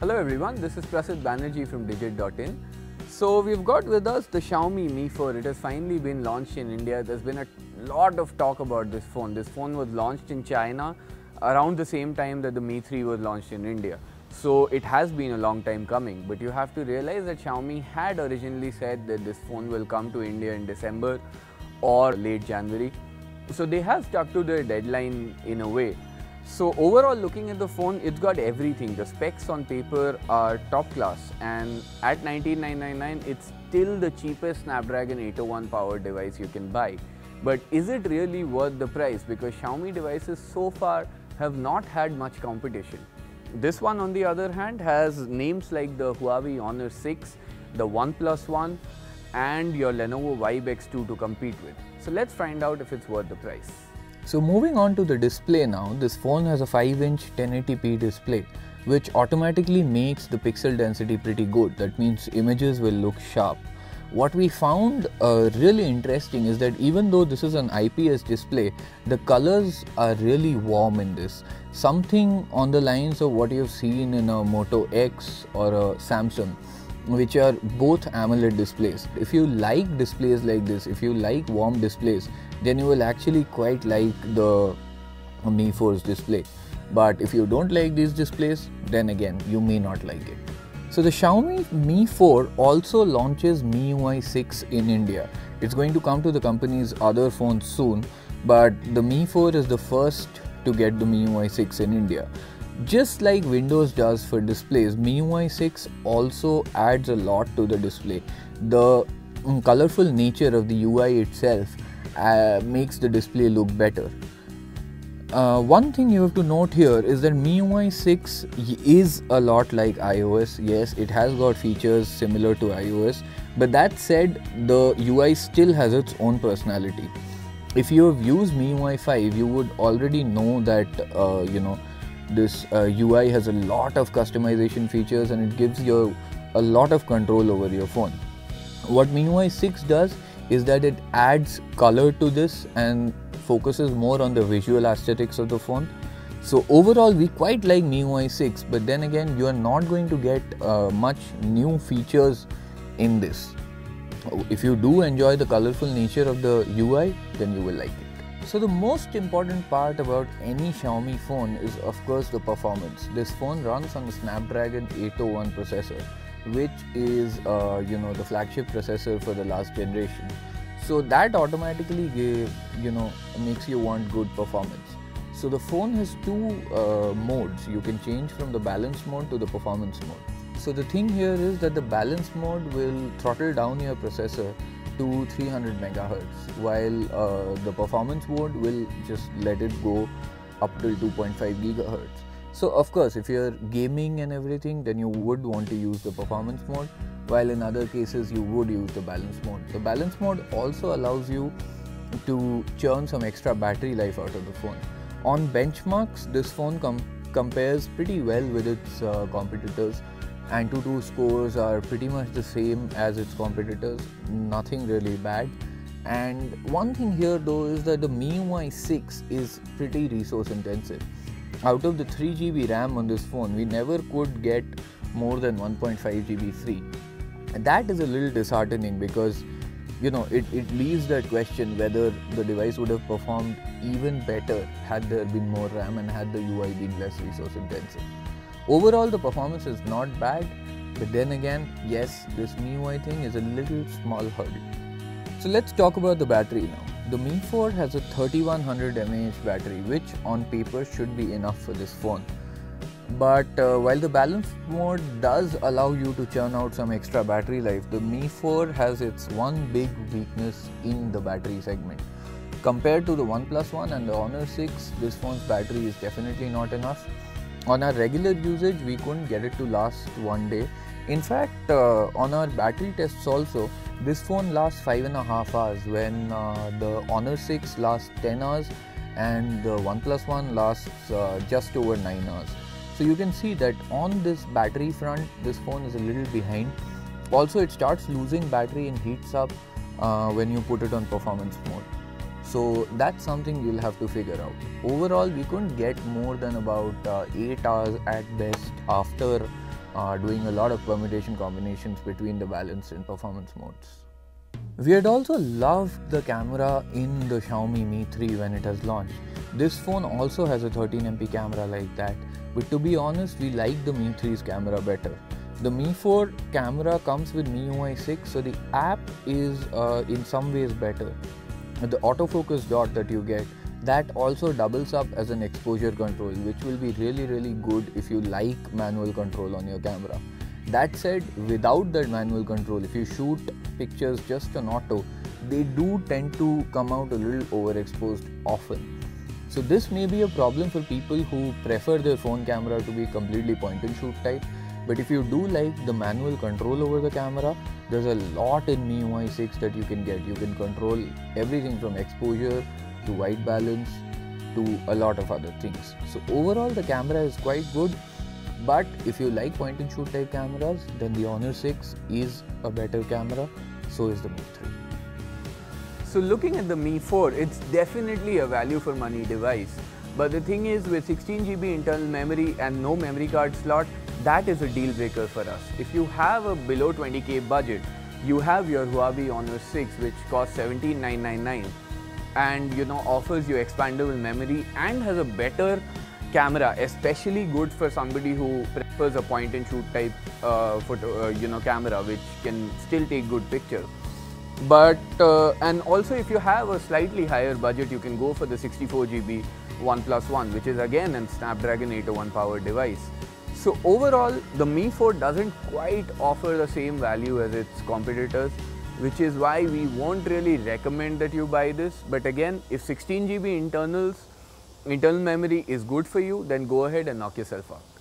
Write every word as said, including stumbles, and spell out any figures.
Hello everyone, this is Prasad Banerjee from Digit dot in. So we've got with us the Xiaomi Mi four. It has finally been launched in India. There's been a lot of talk about this phone. This phone was launched in China around the same time that the Mi three was launched in India. So it has been a long time coming, but you have to realize that Xiaomi had originally said that this phone will come to India in December or late January. So they have stuck to their deadline in a way. So overall, looking at the phone, it's got everything. The specs on paper are top class, and at nineteen thousand nine hundred ninety-nine, it's still the cheapest Snapdragon eight oh one powered device you can buy. But is it really worth the price? Because Xiaomi devices so far have not had much competition. This one, on the other hand, has names like the Huawei Honor six, the OnePlus One, and your Lenovo Vibe X two to compete with. So let's find out if it's worth the price. So moving on to the display now, this phone has a five inch ten eighty p display, which automatically makes the pixel density pretty good. That means images will look sharp. What we found uh, really interesting is that even though this is an I P S display, the colors are really warm in this. Something on the lines of what you've seen in a Moto X or a Samsung, which are both AMOLED displays. If you like displays like this, if you like warm displays, then you will actually quite like the Mi four's display. But if you don't like these displays, then again, you may not like it. So the Xiaomi Mi four also launches M I U I six in India. It's going to come to the company's other phones soon, but the Mi four is the first to get the M I U I six in India. Just like Windows does for displays, M I U I six also adds a lot to the display. The um, colorful nature of the U I itself uh, makes the display look better. Uh, one thing you have to note here is that M I U I six is a lot like iOS. Yes, it has got features similar to iOS, but that said, the U I still has its own personality. If you have used M I U I five, you would already know that uh, you know this uh, U I has a lot of customization features, and it gives you a lot of control over your phone. What M I U I six does is that it adds color to this and focuses more on the visual aesthetics of the phone. So overall, we quite like M I U I six, but then again, you are not going to get uh, much new features in this. If you do enjoy the colorful nature of the U I, then you will like it. So the most important part about any Xiaomi phone is of course the performance. This phone runs on the Snapdragon eight oh one processor, which is uh, you know the flagship processor for the last generation. So that automatically gave, you know makes you want good performance. So the phone has two uh, modes. You can change from the balance mode to the performance mode. So the thing here is that the balance mode will throttle down your processor to three hundred megahertz, while uh, the performance mode will just let it go up till two point five gigahertz. So of course, if you're gaming and everything, then you would want to use the performance mode, while in other cases you would use the balance mode. The balance mode also allows you to churn some extra battery life out of the phone. On benchmarks, this phone com compares pretty well with its uh, competitors. Antutu scores are pretty much the same as its competitors, nothing really bad. And one thing here though is that the M I U I six is pretty resource intensive. Out of the three G B RAM on this phone, we never could get more than one point five G B free. And that is a little disheartening, because you know it, it leaves that question whether the device would have performed even better had there been more RAM and had the U I been less resource intensive. Overall, the performance is not bad, but then again, yes, this M I U I thing is a little small hurdle. So let's talk about the battery now. The Mi four has a thirty-one hundred milliamp hour battery, which on paper should be enough for this phone. But uh, while the balance mode does allow you to churn out some extra battery life, the Mi four has its one big weakness in the battery segment. Compared to the OnePlus One and the Honor six, this phone's battery is definitely not enough. On our regular usage, we couldn't get it to last one day. In fact, uh, on our battery tests also, this phone lasts five and a half hours, when uh, the Honor six lasts ten hours and the OnePlus One lasts uh, just over nine hours. So you can see that on this battery front, this phone is a little behind. Also, it starts losing battery and heats up uh, when you put it on performance mode. So that's something you'll have to figure out. Overall, we couldn't get more than about uh, eight hours at best after uh, doing a lot of permutation combinations between the balance and performance modes. We had also loved the camera in the Xiaomi Mi three when it has launched. This phone also has a thirteen megapixel camera like that, but to be honest, we like the Mi three's camera better. The Mi four camera comes with M I U I six, so the app is uh, in some ways better. The autofocus dot that you get, that also doubles up as an exposure control, which will be really really good if you like manual control on your camera. That said, without that manual control, if you shoot pictures just on auto, they do tend to come out a little overexposed often. So this may be a problem for people who prefer their phone camera to be completely point and shoot type. But if you do like the manual control over the camera, there's a lot in M I U I six that you can get. You can control everything from exposure to white balance to a lot of other things. So overall the camera is quite good. But if you like point and shoot type cameras, then the Honor six is a better camera, so is the Mi three. So looking at the Mi four, it's definitely a value for money device. But the thing is, with sixteen gigabyte internal memory and no memory card slot, that is a deal breaker for us. If you have a below twenty K budget, you have your Huawei Honor six, which costs seventeen thousand nine hundred ninety-nine dollars and you know offers you expandable memory and has a better camera, especially good for somebody who prefers a point and shoot type uh, photo, uh, you know, camera, which can still take good pictures. But uh, and also if you have a slightly higher budget, you can go for the sixty-four gigabyte OnePlus One, which is again a Snapdragon eight oh one powered device. So overall, the Mi four doesn't quite offer the same value as its competitors, which is why we won't really recommend that you buy this. But again, if sixteen gigabyte internals Internal memory is good for you, then go ahead and knock yourself out.